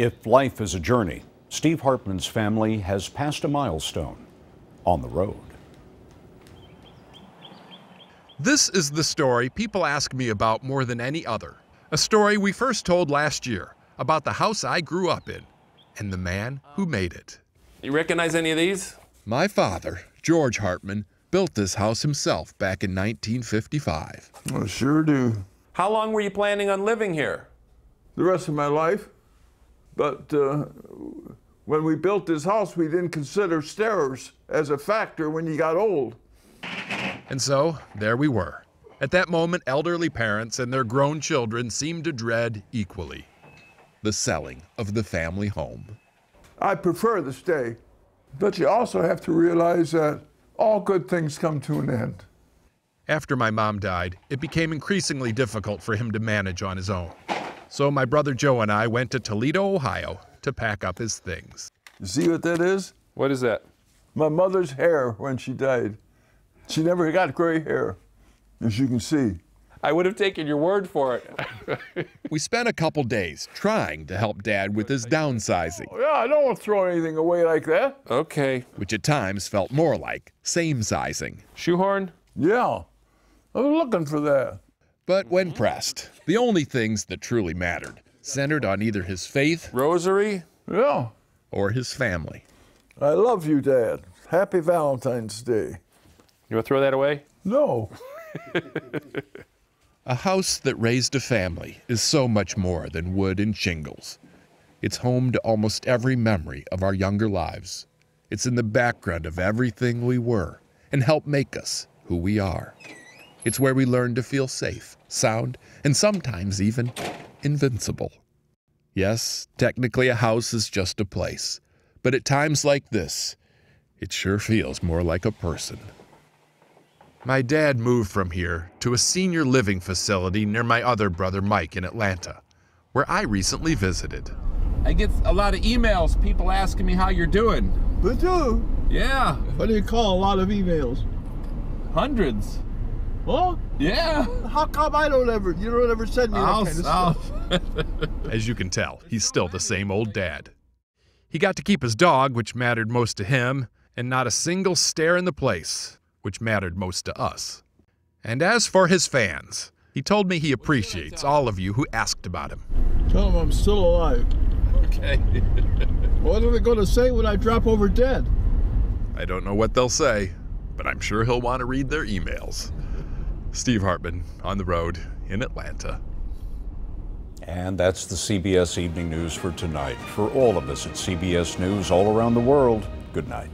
If life is a journey, Steve Hartman's family has passed a milestone on the road. This is the story people ask me about more than any other. A story we first told last year about the house I grew up in and the man who made it. You recognize any of these? My father, George Hartman, built this house himself back in 1955. I sure do. How long were you planning on living here? The rest of my life. But when we built this house, we didn't consider stairs as a factor when you got old. And so, there we were. At that moment, elderly parents and their grown children seemed to dread equally the selling of the family home. I prefer to stay, but you also have to realize that all good things come to an end. After my mom died, it became increasingly difficult for him to manage on his own. So my brother Joe and I went to Toledo, Ohio, to pack up his things. You see what that is? What is that? My mother's hair when she died. She never got gray hair, as you can see. I would have taken your word for it. We spent a couple days trying to help Dad with his downsizing. Oh, yeah, I don't want to throw anything away like that. Okay. Which at times felt more like same-sizing. Shoehorn? Yeah, I was looking for that. But when pressed, the only things that truly mattered centered on either his faith, rosary, yeah, or his family. I love you, Dad. Happy Valentine's Day. You want to throw that away? No. A house that raised a family is so much more than wood and shingles. It's home to almost every memory of our younger lives. It's in the background of everything we were and helped make us who we are. It's where we learn to feel safe, sound, and sometimes even invincible. Yes, technically a house is just a place, but at times like this, it sure feels more like a person. My dad moved from here to a senior living facility near my other brother Mike in Atlanta, where I recently visited. I get a lot of emails, people asking me how you're doing. They do? Yeah. What do you call a lot of emails? Hundreds. Well, yeah. How come I don't ever, you don't ever send me that kind of stuff? As you can tell, he's still the same old dad. He got to keep his dog, which mattered most to him, and not a single stare in the place, which mattered most to us. And as for his fans, he told me he appreciates all of you who asked about him. Tell him I'm still alive. Okay. What are they going to say when I drop over dead? I don't know what they'll say, but I'm sure he'll want to read their emails. Steve Hartman on the road in Atlanta. And that's the CBS Evening News for tonight. For all of us at CBS News all around the world, good night.